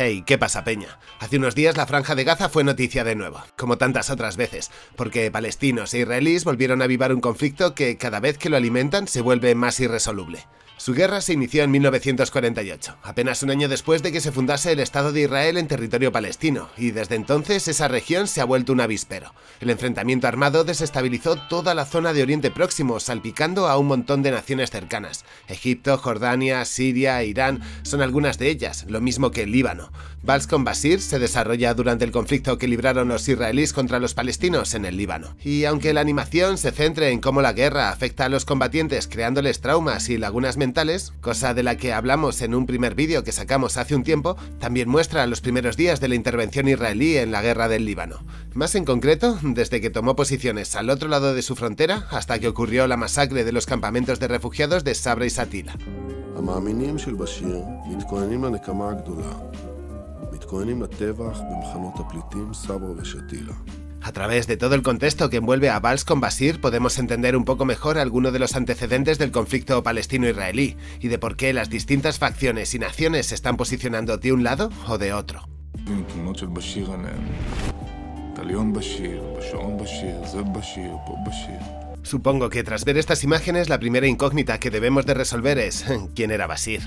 Hey, ¿qué pasa, peña? Hace unos días la Franja de Gaza fue noticia de nuevo, como tantas otras veces, porque palestinos e israelíes volvieron a avivar un conflicto que cada vez que lo alimentan se vuelve más irresoluble. Su guerra se inició en 1948, apenas un año después de que se fundase el Estado de Israel en territorio palestino, y desde entonces esa región se ha vuelto un avispero. El enfrentamiento armado desestabilizó toda la zona de Oriente Próximo, salpicando a un montón de naciones cercanas. Egipto, Jordania, Siria, Irán son algunas de ellas, lo mismo que Líbano. Vals con Bashir se desarrolla durante el conflicto que libraron los israelíes contra los palestinos en el Líbano. Y aunque la animación se centre en cómo la guerra afecta a los combatientes creándoles traumas y lagunas mentales, cosa de la que hablamos en un primer vídeo que sacamos hace un tiempo, también muestra los primeros días de la intervención israelí en la guerra del Líbano. Más en concreto, desde que tomó posiciones al otro lado de su frontera hasta que ocurrió la masacre de los campamentos de refugiados de Sabra y Shatila. A través de todo el contexto que envuelve a Vals con Bashir podemos entender un poco mejor algunos de los antecedentes del conflicto palestino-israelí y de por qué las distintas facciones y naciones se están posicionando de un lado o de otro. Supongo que tras ver estas imágenes la primera incógnita que debemos de resolver es ¿quién era Bashir?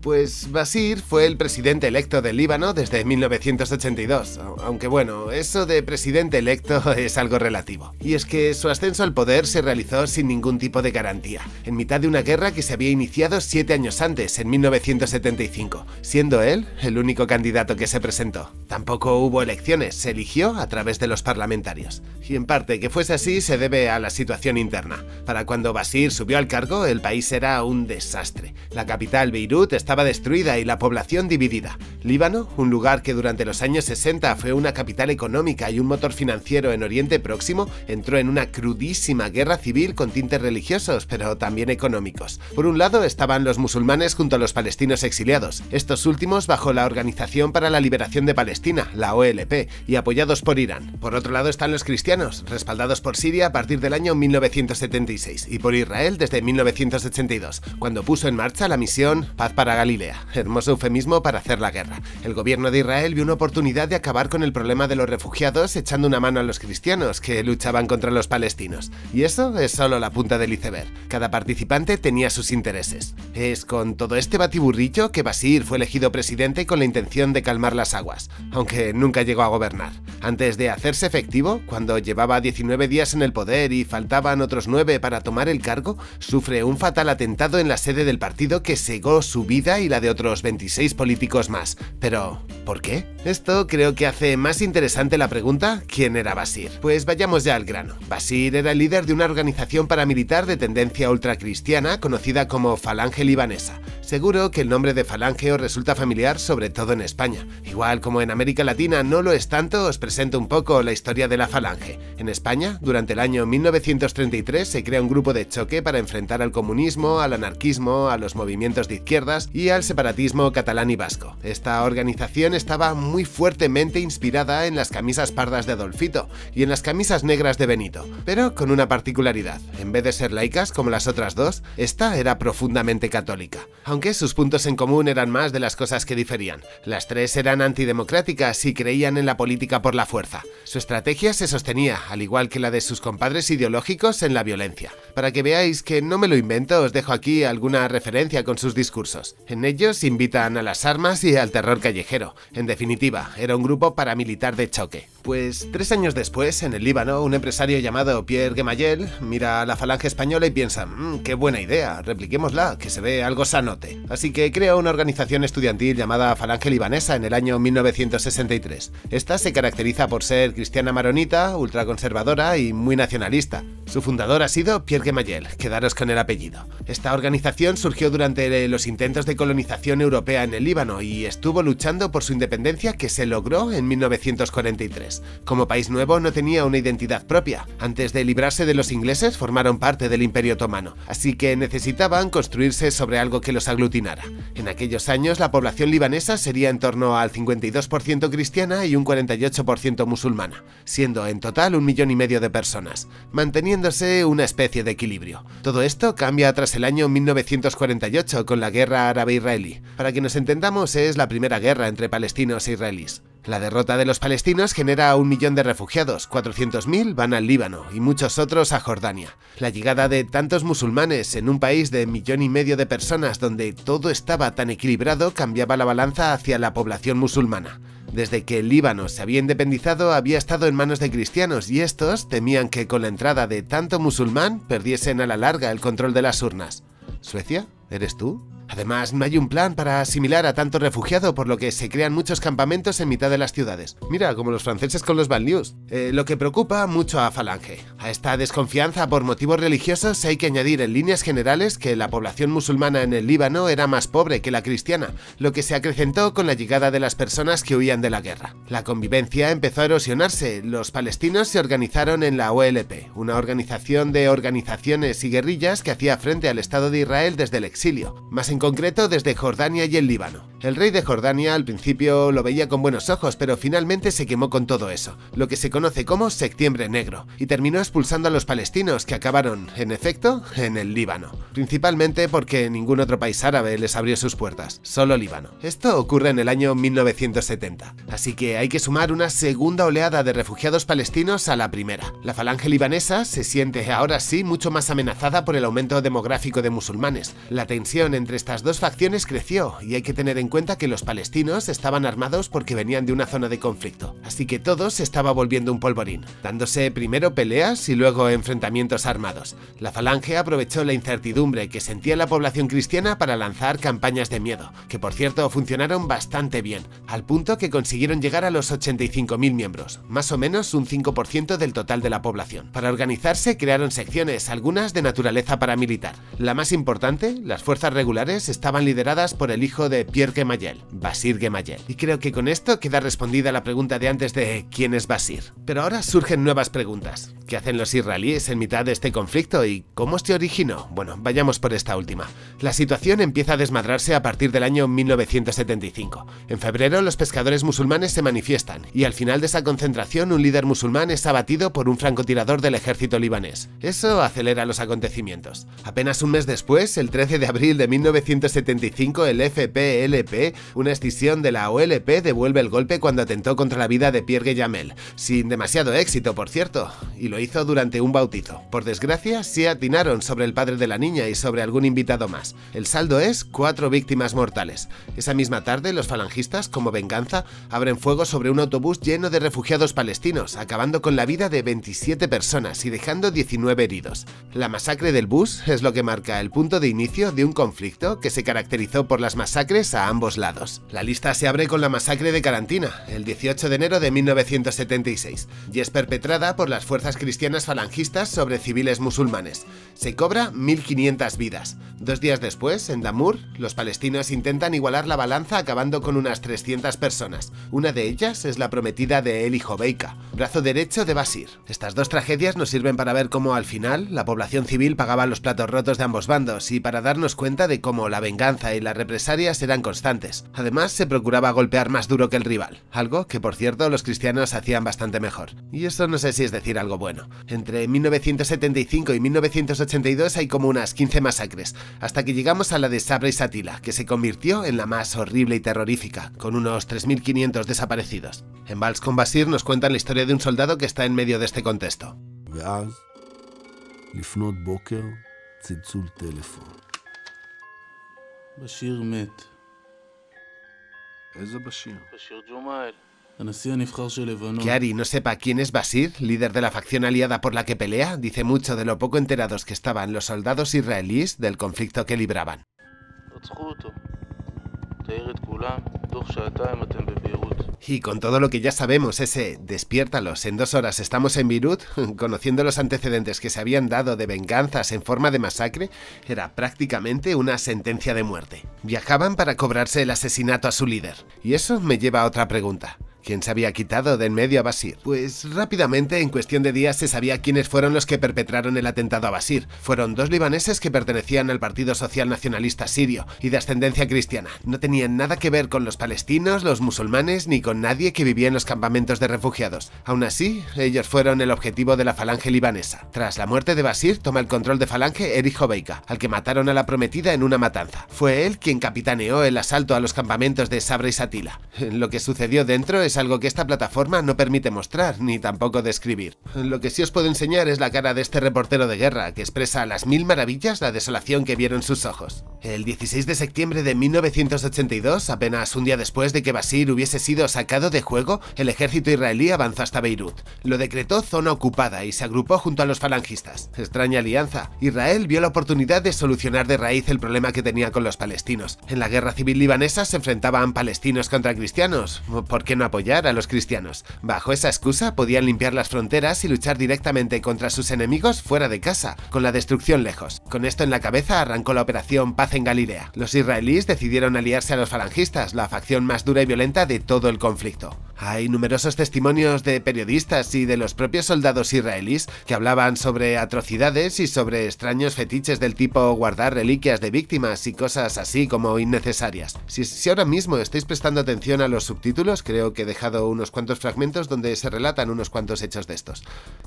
Pues Bashir fue el presidente electo del Líbano desde 1982, aunque bueno, eso de presidente electo es algo relativo. Y es que su ascenso al poder se realizó sin ningún tipo de garantía, en mitad de una guerra que se había iniciado 7 años antes, en 1975, siendo él el único candidato que se presentó. Tampoco hubo elecciones, se eligió a través de los parlamentarios. Y en parte que fuese así se debe a la situación interna. Para cuando Bashir subió al cargo, el país era un desastre. La capital, Beirut, estaba destruida y la población dividida. Líbano, un lugar que durante los años 60 fue una capital económica y un motor financiero en Oriente Próximo, entró en una crudísima guerra civil con tintes religiosos, pero también económicos. Por un lado estaban los musulmanes junto a los palestinos exiliados, estos últimos bajo la Organización para la Liberación de Palestina, la OLP, y apoyados por Irán. Por otro lado están los cristianos, respaldados por Siria a partir del año 1976 y por Israel desde 1982, cuando puso en marcha la misión Paz para Galilea, hermoso eufemismo para hacer la guerra. El gobierno de Israel vio una oportunidad de acabar con el problema de los refugiados echando una mano a los cristianos que luchaban contra los palestinos. Y eso es solo la punta del iceberg. Cada participante tenía sus intereses. Es con todo este batiburrillo que Bashir fue elegido presidente con la intención de calmar las aguas, aunque nunca llegó a gobernar. Antes de hacerse efectivo, cuando llevaba 19 días en el poder y faltaban otros 9 para tomar el cargo, sufre un fatal atentado en la sede del partido que cegó su vida y la de otros 26 políticos más. Pero, ¿por qué? Esto creo que hace más interesante la pregunta ¿quién era Bashir? Pues vayamos ya al grano. Bashir era el líder de una organización paramilitar de tendencia ultracristiana conocida como Falange Libanesa. Seguro que el nombre de Falange os resulta familiar, sobre todo en España. Igual como en América Latina no lo es tanto, os presento un poco la historia de la Falange. En España, durante el año 1933 se crea un grupo de choque para enfrentar al comunismo, al anarquismo, a los movimientos de izquierdas y al separatismo catalán y vasco. Esta organización estaba muy fuertemente inspirada en las camisas pardas de Adolfito y en las camisas negras de Benito, pero con una particularidad: en vez de ser laicas como las otras dos, esta era profundamente católica, aunque sus puntos en común eran más de las cosas que diferían. Las tres eran antidemocráticas y creían en la política por la fuerza. Su estrategia se sostenía, al igual que la de sus compadres ideológicos, en la violencia. Para que veáis que no me lo invento, os dejo aquí alguna referencia con sus discursos. En ellos invitan a las armas y al terror callejero. En definitiva, era un grupo paramilitar de choque. Pues 3 años después, en el Líbano, un empresario llamado Pierre Gemayel mira a la Falange española y piensa: qué buena idea, repliquémosla, que se ve algo sanote. Así que creó una organización estudiantil llamada Falange Libanesa en el año 1963. Esta se caracteriza por ser cristiana maronita, ultraconservadora y muy nacionalista. Su fundador ha sido Pierre Gemayel, quedaros con el apellido. Esta organización surgió durante los intentos de colonización europea en el Líbano y estuvo luchando por su independencia, que se logró en 1943. colonias. Como país nuevo no tenía una identidad propia. Antes de librarse de los ingleses formaron parte del Imperio Otomano, así que necesitaban construirse sobre algo que los aglutinara. En aquellos años la población libanesa sería en torno al 52% cristiana y un 48% musulmana, siendo en total 1,5 millones de personas, manteniéndose una especie de equilibrio. Todo esto cambia tras el año 1948 con la Guerra Árabe-Israelí. Para que nos entendamos, es la primera guerra entre palestinos e israelíes. La derrota de los palestinos genera 1 millón de refugiados, 400.000 van al Líbano y muchos otros a Jordania. La llegada de tantos musulmanes en un país de 1,5 millones de personas donde todo estaba tan equilibrado cambiaba la balanza hacia la población musulmana. Desde que el Líbano se había independizado había estado en manos de cristianos y estos temían que con la entrada de tanto musulmán perdiesen a la larga el control de las urnas. ¿Suecia? ¿Eres tú? Además, no hay un plan para asimilar a tanto refugiado, por lo que se crean muchos campamentos en mitad de las ciudades. Mira, como los franceses con los banlieues. Lo que preocupa mucho a Falange. A esta desconfianza por motivos religiosos hay que añadir en líneas generales que la población musulmana en el Líbano era más pobre que la cristiana, lo que se acrecentó con la llegada de las personas que huían de la guerra. La convivencia empezó a erosionarse. Los palestinos se organizaron en la OLP, una organización de organizaciones y guerrillas que hacía frente al Estado de Israel desde el exilio, más en concreto desde Jordania y el Líbano. El rey de Jordania al principio lo veía con buenos ojos, pero finalmente se quemó con todo eso, lo que se conoce como Septiembre Negro, y terminó expulsando a los palestinos que acabaron, en efecto, en el Líbano. Principalmente porque ningún otro país árabe les abrió sus puertas, solo Líbano. Esto ocurre en el año 1970, así que hay que sumar una segunda oleada de refugiados palestinos a la primera. La falange libanesa se siente ahora sí mucho más amenazada por el aumento demográfico de musulmanes. La tensión entre estas dos facciones creció y hay que tener en cuenta que los palestinos estaban armados porque venían de una zona de conflicto, así que todo se estaba volviendo un polvorín, dándose primero peleas y luego enfrentamientos armados. La falange aprovechó la incertidumbre que sentía la población cristiana para lanzar campañas de miedo, que por cierto funcionaron bastante bien, al punto que consiguieron llegar a los 85.000 miembros, más o menos un 5% del total de la población. Para organizarse crearon secciones, algunas de naturaleza paramilitar. La más importante, las fuerzas regulares, estaban lideradas por el hijo de Pierre Gemayel, Bashir Gemayel. Y creo que con esto queda respondida la pregunta de antes de ¿quién es Bashir? Pero ahora surgen nuevas preguntas. ¿Qué hacen los israelíes en mitad de este conflicto y cómo se originó? Bueno, vayamos por esta última. La situación empieza a desmadrarse a partir del año 1975. En febrero los pescadores musulmanes se manifiestan y al final de esa concentración un líder musulmán es abatido por un francotirador del ejército libanés. Eso acelera los acontecimientos. Apenas un mes después, el 13 de abril de 1975, el FPLP, una escisión de la OLP, devuelve el golpe cuando atentó contra la vida de Pierre Gemayel, sin demasiado éxito por cierto, y lo hizo durante un bautizo. Por desgracia, sí atinaron sobre el padre de la niña y sobre algún invitado más. El saldo es 4 víctimas mortales. Esa misma tarde, los falangistas, como venganza, abren fuego sobre un autobús lleno de refugiados palestinos, acabando con la vida de 27 personas y dejando 19 heridos. La masacre del bus es lo que marca el punto de inicio de un conflicto que se caracterizó por las masacres a ambos lados. La lista se abre con la masacre de Carantina, el 18 de enero de 1976, y es perpetrada por las fuerzas cristianas falangistas sobre civiles musulmanes. Se cobra 1.500 vidas. 2 días después, en Damur, los palestinos intentan igualar la balanza acabando con unas 300 personas. Una de ellas es la prometida de Eli Hobeika, brazo derecho de Bashir. Estas dos tragedias nos sirven para ver cómo al final la población civil pagaba los platos rotos de ambos bandos y para darnos cuenta de cómo la venganza y las represalias eran constantes. Además, se procuraba golpear más duro que el rival, algo que por cierto los cristianos hacían bastante mejor. Y eso no sé si es decir algo bueno. Entre 1975 y 1982 hay como unas 15 masacres, hasta que llegamos a la de Sabra y Shatila, que se convirtió en la más horrible y terrorífica, con unos 3.500 desaparecidos. En Vals con Bashir nos cuentan la historia de un soldado que está en medio de este contexto. בשיר מת. איזה בשיר? בשיר ג'מאל. Que Ari no sepa quién es Bashir, líder de la facción aliada por la que pelea, dice mucho de lo poco enterados que estaban los soldados israelíes del conflicto que libraban. Y con todo lo que ya sabemos, ese despiértalos, en 2 horas estamos en Beirut, conociendo los antecedentes que se habían dado de venganzas en forma de masacre, era prácticamente una sentencia de muerte. Viajaban para cobrarse el asesinato a su líder. Y eso me lleva a otra pregunta. ¿Quién se había quitado de en medio a Bashir? Pues rápidamente, en cuestión de días, se sabía quiénes fueron los que perpetraron el atentado a Bashir. Fueron dos libaneses que pertenecían al Partido Social Nacionalista Sirio y de ascendencia cristiana. No tenían nada que ver con los palestinos, los musulmanes ni con nadie que vivía en los campamentos de refugiados. Aún así, ellos fueron el objetivo de la Falange Libanesa. Tras la muerte de Bashir, toma el control de Falange Eli Hobeika, al que mataron a la prometida en una matanza. Fue él quien capitaneó el asalto a los campamentos de Sabra y Shatila. Lo que sucedió dentro es algo que esta plataforma no permite mostrar, ni tampoco describir. Lo que sí os puedo enseñar es la cara de este reportero de guerra, que expresa a las mil maravillas la desolación que vieron sus ojos. El 16 de septiembre de 1982, apenas un día después de que Bashir hubiese sido sacado de juego, el ejército israelí avanzó hasta Beirut. Lo decretó zona ocupada y se agrupó junto a los falangistas. Extraña alianza. Israel vio la oportunidad de solucionar de raíz el problema que tenía con los palestinos. En la guerra civil libanesa se enfrentaban palestinos contra cristianos. ¿Por qué no apoyar a los cristianos? Bajo esa excusa podían limpiar las fronteras y luchar directamente contra sus enemigos fuera de casa, con la destrucción lejos. Con esto en la cabeza arrancó la Operación Paz en Galilea. Los israelíes decidieron aliarse a los falangistas, la facción más dura y violenta de todo el conflicto. Hay numerosos testimonios de periodistas y de los propios soldados israelíes que hablaban sobre atrocidades y sobre extraños fetiches del tipo guardar reliquias de víctimas y cosas así como innecesarias. Si ahora mismo estáis prestando atención a los subtítulos, creo que he dejado unos cuantos fragmentos donde se relatan unos cuantos hechos de estos.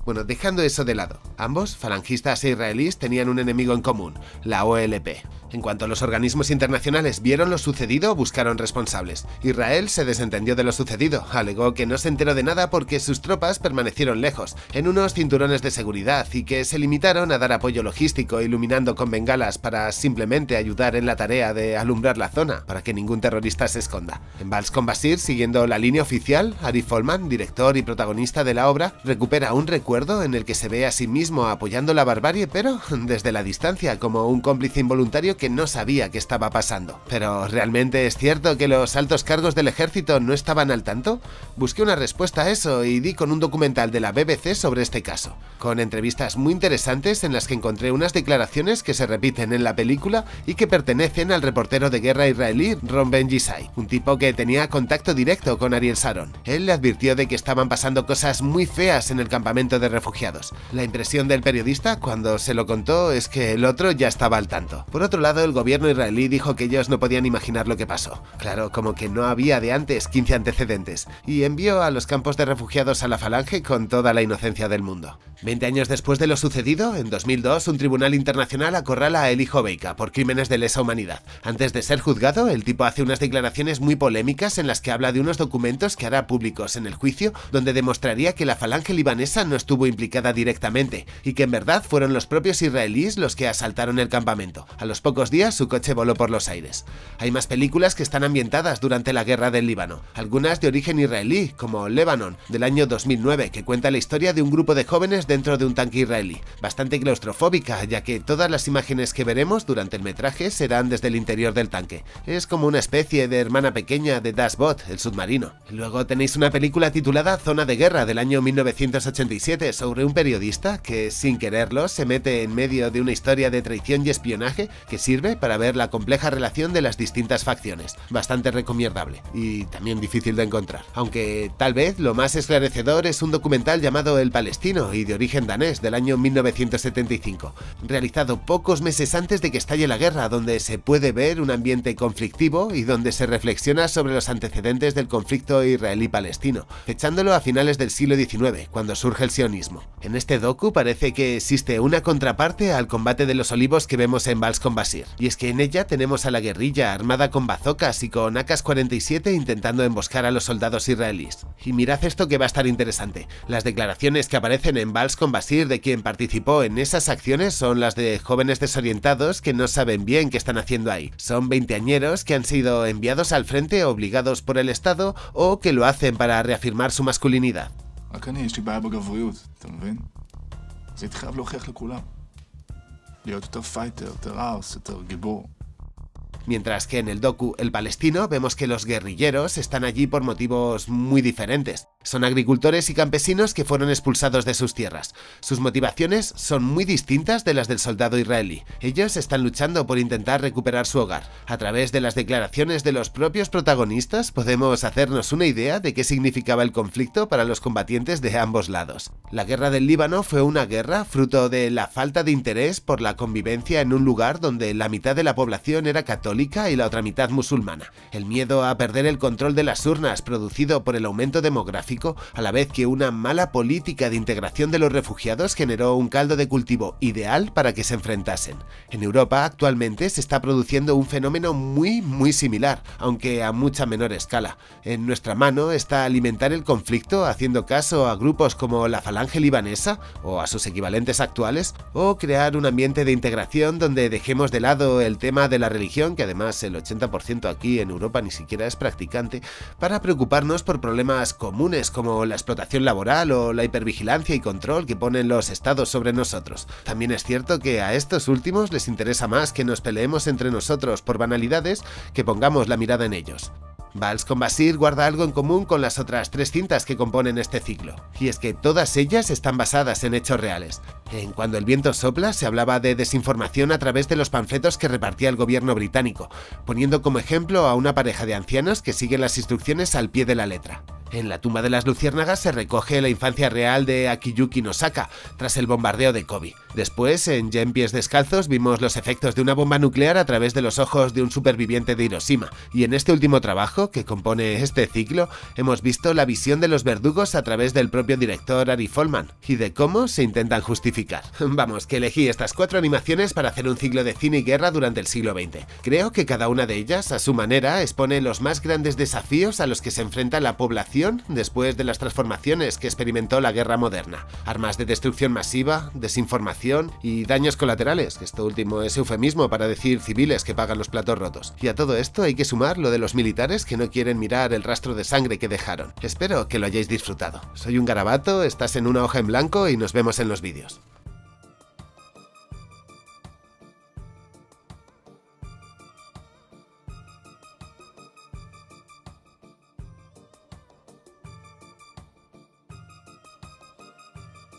Bueno, dejando eso de lado, ambos, falangistas e israelíes, tenían un enemigo en común, la OLP. En cuanto los organismos internacionales vieron lo sucedido, buscaron responsables. Israel se desentendió de lo sucedido. Alegó que no se enteró de nada porque sus tropas permanecieron lejos, en unos cinturones de seguridad, y que se limitaron a dar apoyo logístico iluminando con bengalas para simplemente ayudar en la tarea de alumbrar la zona, para que ningún terrorista se esconda. En Vals con Bashir, siguiendo la línea oficial, Ari Folman, director y protagonista de la obra, recupera un recuerdo en el que se ve a sí mismo apoyando la barbarie, pero desde la distancia, como un cómplice involuntario que no sabía qué estaba pasando. ¿Pero realmente es cierto que los altos cargos del ejército no estaban al tanto? Busqué una respuesta a eso y di con un documental de la BBC sobre este caso, con entrevistas muy interesantes en las que encontré unas declaraciones que se repiten en la película y que pertenecen al reportero de guerra israelí Ron Ben Jisai, un tipo que tenía contacto directo con Ariel Sharon. Él le advirtió de que estaban pasando cosas muy feas en el campamento de refugiados. La impresión del periodista cuando se lo contó es que el otro ya estaba al tanto. Por otro lado, el gobierno israelí dijo que ellos no podían imaginar lo que pasó. Claro, como que no había de antes 15 antecedentes. Y envió a los campos de refugiados a la Falange con toda la inocencia del mundo. 20 años después de lo sucedido, en 2002, un tribunal internacional acorrala a Eli Hobeika por crímenes de lesa humanidad. Antes de ser juzgado, el tipo hace unas declaraciones muy polémicas en las que habla de unos documentos que hará públicos en el juicio, donde demostraría que la Falange libanesa no estuvo implicada directamente, y que en verdad fueron los propios israelíes los que asaltaron el campamento. A los pocos días, su coche voló por los aires. Hay más películas que están ambientadas durante la guerra del Líbano, algunas de origen israelí, como Lebanon, del año 2009, que cuenta la historia de un grupo de jóvenes dentro de un tanque israelí, bastante claustrofóbica, ya que todas las imágenes que veremos durante el metraje serán desde el interior del tanque. Es como una especie de hermana pequeña de Das Boot, el submarino. Luego tenéis una película titulada Zona de Guerra, del año 1987, sobre un periodista que, sin quererlo, se mete en medio de una historia de traición y espionaje que sirve para ver la compleja relación de las distintas facciones. Bastante recomendable y también difícil de encontrar. Aunque tal vez lo más esclarecedor es un documental llamado El Palestino y de origen danés del año 1975, realizado pocos meses antes de que estalle la guerra, donde se puede ver un ambiente conflictivo y donde se reflexiona sobre los antecedentes del conflicto israelí-palestino, echándolo a finales del siglo XIX, cuando surge el sionismo. En este docu parece que existe una contraparte al combate de los olivos que vemos en Vals con Bashir, y es que en ella tenemos a la guerrilla armada con bazocas y con AK-47 intentando emboscar a los soldados israelíes. Y mirad esto que va a estar interesante. Las declaraciones que aparecen en Vals con Bashir de quien participó en esas acciones son las de jóvenes desorientados que no saben bien qué están haciendo ahí. Son veinteañeros que han sido enviados al frente obligados por el Estado o que lo hacen para reafirmar su masculinidad. Mientras que en el docu El Palestino vemos que los guerrilleros están allí por motivos muy diferentes. Son agricultores y campesinos que fueron expulsados de sus tierras. Sus motivaciones son muy distintas de las del soldado israelí. Ellos están luchando por intentar recuperar su hogar. A través de las declaraciones de los propios protagonistas podemos hacernos una idea de qué significaba el conflicto para los combatientes de ambos lados. La guerra del Líbano fue una guerra fruto de la falta de interés por la convivencia en un lugar donde la mitad de la población era católica y la otra mitad musulmana. El miedo a perder el control de las urnas producido por el aumento demográfico, a la vez que una mala política de integración de los refugiados generó un caldo de cultivo ideal para que se enfrentasen. En Europa actualmente se está produciendo un fenómeno muy similar, aunque a mucha menor escala. En nuestra mano está alimentar el conflicto haciendo caso a grupos como la Falange Libanesa o a sus equivalentes actuales, o crear un ambiente de integración donde dejemos de lado el tema de la religión, que además el 80% aquí en Europa ni siquiera es practicante, para preocuparnos por problemas comunes como la explotación laboral o la hipervigilancia y control que ponen los estados sobre nosotros. También es cierto que a estos últimos les interesa más que nos peleemos entre nosotros por banalidades que pongamos la mirada en ellos. Vals con Bashir guarda algo en común con las otras tres cintas que componen este ciclo, y es que todas ellas están basadas en hechos reales. En Cuando el viento sopla se hablaba de desinformación a través de los panfletos que repartía el gobierno británico, poniendo como ejemplo a una pareja de ancianos que siguen las instrucciones al pie de la letra. En La tumba de las luciérnagas se recoge la infancia real de Akiyuki Nosaka tras el bombardeo de Kobe. Después, en Gen Pies Descalzos vimos los efectos de una bomba nuclear a través de los ojos de un superviviente de Hiroshima, y en este último trabajo, que compone este ciclo, hemos visto la visión de los verdugos a través del propio director Ari Folman, y de cómo se intentan justificar. Vamos, que elegí estas cuatro animaciones para hacer un ciclo de cine y guerra durante el siglo XX. Creo que cada una de ellas, a su manera, expone los más grandes desafíos a los que se enfrenta la población después de las transformaciones que experimentó la guerra moderna. Armas de destrucción masiva, desinformación y daños colaterales, esto último es eufemismo para decir civiles que pagan los platos rotos. Y a todo esto hay que sumar lo de los militares que no quieren mirar el rastro de sangre que dejaron. Espero que lo hayáis disfrutado. Soy un garabato, estás en una hoja en blanco y nos vemos en los vídeos.